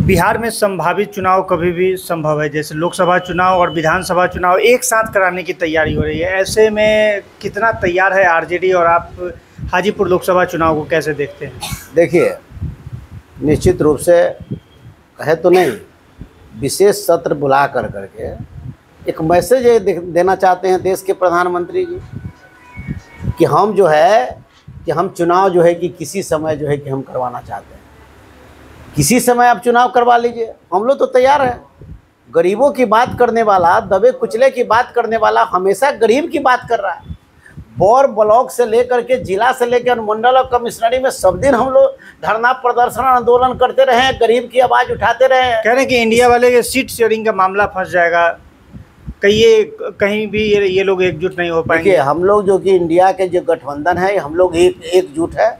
बिहार में संभावित चुनाव कभी भी संभव है, जैसे लोकसभा चुनाव और विधानसभा चुनाव एक साथ कराने की तैयारी हो रही है। ऐसे में कितना तैयार है आरजेडी और आप हाजीपुर लोकसभा चुनाव को कैसे देखते हैं? देखिए, निश्चित रूप से है तो नहीं, विशेष सत्र बुला कर करके एक मैसेज देना चाहते हैं देश के प्रधानमंत्री जी कि हम जो है कि हम चुनाव जो है कि किसी समय जो है कि हम करवाना चाहते हैं। किसी समय आप चुनाव करवा लीजिए, हम लोग तो तैयार हैं। गरीबों की बात करने वाला, दबे कुचले की बात करने वाला हमेशा गरीब की बात कर रहा है। बौर ब्लॉक से लेकर के जिला से लेकर अनुमंडल और कमिश्नरी में सब दिन हम लोग धरना प्रदर्शन आंदोलन करते रहे हैं, गरीब की आवाज़ उठाते रहे हैं। कह रहे कि इंडिया वाले के सीट शेयरिंग का मामला फंस जाएगा, कहीं भी ये लोग एकजुट नहीं हो पाएंगे। हम लोग जो कि इंडिया के जो गठबंधन है, हम लोग एकजुट है।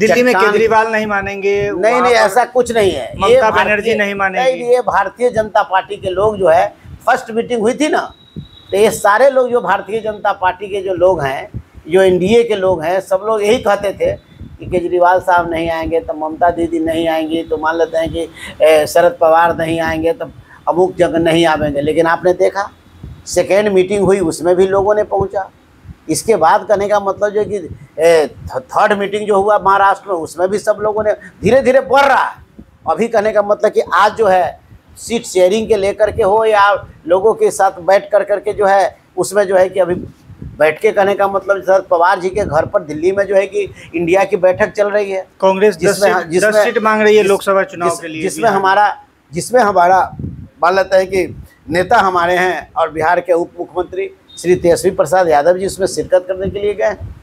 दिल्ली में केजरीवाल नहीं मानेंगे, नहीं ऐसा कुछ नहीं है। ममता बनर्जी नहीं मानेंगे। ये भारतीय जनता पार्टी के लोग जो है, फर्स्ट मीटिंग हुई थी ना, तो ये सारे लोग जो भारतीय जनता पार्टी के जो लोग हैं, जो एनडीए के लोग हैं, सब लोग यही कहते थे कि केजरीवाल साहब नहीं आएंगे तो ममता दीदी नहीं आएंगी, तो मान लेते हैं कि शरद पवार नहीं आएंगे तो अमुक जगह नहीं आवेंगे। लेकिन आपने देखा सेकेंड मीटिंग हुई, उसमें भी लोगों ने पहुंचा। इसके बाद कहने का मतलब जो कि थर्ड मीटिंग जो हुआ महाराष्ट्र में, उसमें भी सब लोगों ने धीरे धीरे बढ़ रहा है। अभी कहने का मतलब कि आज जो है सीट शेयरिंग के लेकर के हो या लोगों के साथ बैठ कर करके जो है उसमें जो है कि अभी बैठ के कहने का मतलब शरद पवार जी के घर पर दिल्ली में जो है कि इंडिया की बैठक चल रही है। कांग्रेस 10 सीट मांग रही है लोकसभा चुनाव के लिए, जिसमें हमारा मान लेते हैं कि नेता हमारे हैं और बिहार के उप मुख्यमंत्री श्री तेजस्वी प्रसाद यादव जी उसमें शिरकत करने के लिए गए।